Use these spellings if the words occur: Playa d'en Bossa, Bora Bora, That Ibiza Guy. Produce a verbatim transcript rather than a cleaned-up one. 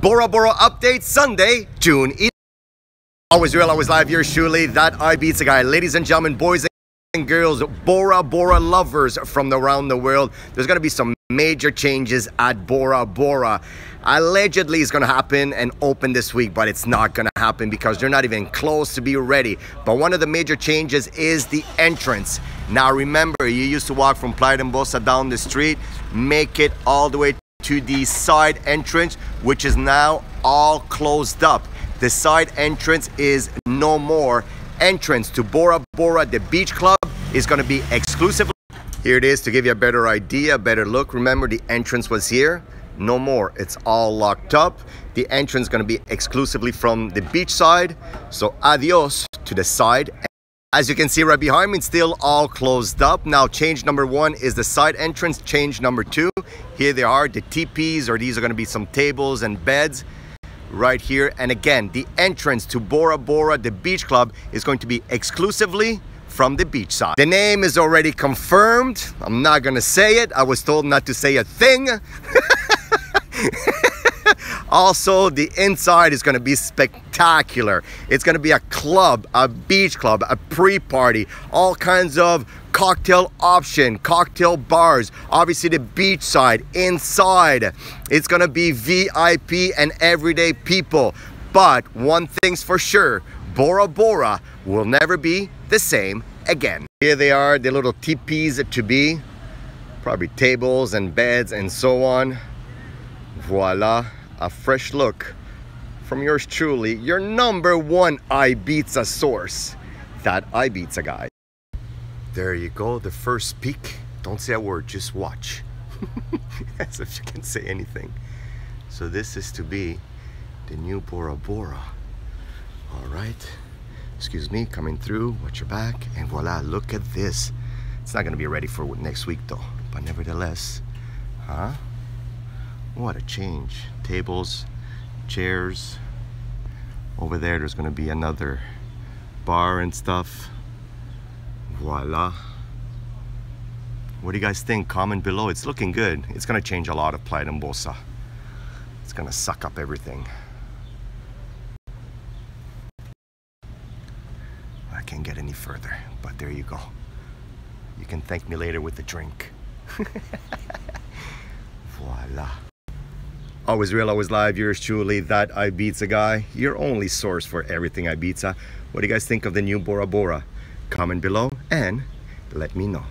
Bora Bora update Sunday, June eleventh. Always real, always live. Yours truly, That Ibiza Guy. Ladies and gentlemen, boys and girls, Bora Bora lovers from around the world, there's going to be some major changes at Bora Bora. Allegedly, it's going to happen and open this week, but it's not going to happen because they're not even close to be ready. But one of the major changes is the entrance. Now, remember, you used to walk from Playa d'en Bossa down the street, make it all the way to the side entrance, which is now all closed up. The side entrance is no more. Entrance to Bora Bora, the beach club, is going to be exclusively. Here it is to give you a better idea, a better look. Remember, the entrance was here. No more. It's all locked up. The entrance is going to be exclusively from the beach side. So adios to the side. As you can see right behind me, it's still all closed up. Now, change number one is the side entrance. Change number two, here they are, the teepees, or these are going to be some tables and beds right here. And again, the entrance to Bora Bora, the beach club, is going to be exclusively from the beach side. The name is already confirmed. I'm not going to say it. I was told not to say a thing. Also, the inside is going to be spectacular. It's going to be a club, a beach club, a pre-party, all kinds of cocktail option, cocktail bars, obviously the beach side, inside. It's going to be V I P and everyday people. But one thing's for sure, Bora Bora will never be the same again. Here they are, the little teepees to be, probably tables and beds and so on. Voila. A fresh look from yours truly, your number one Ibiza source, That Ibiza Guy. There you go, the first peak. Don't say a word, just watch. As if you can say anything. So this is to be the new Bora Bora. All right, excuse me, coming through, watch your back, and voila, look at this. It's not gonna be ready for next week though, but nevertheless, huh? What a change. Tables, chairs. Over there, there's gonna be another bar and stuff. Voila. What do you guys think? Comment below. It's looking good. It's gonna change a lot of Playa d'en Bossa. It's gonna suck up everything. I can't get any further, but there you go. You can thank me later with a drink. Voila. Always real, always live. Yours truly, That Ibiza Guy, your only source for everything Ibiza. What do you guys think of the new Bora Bora? Comment below and let me know.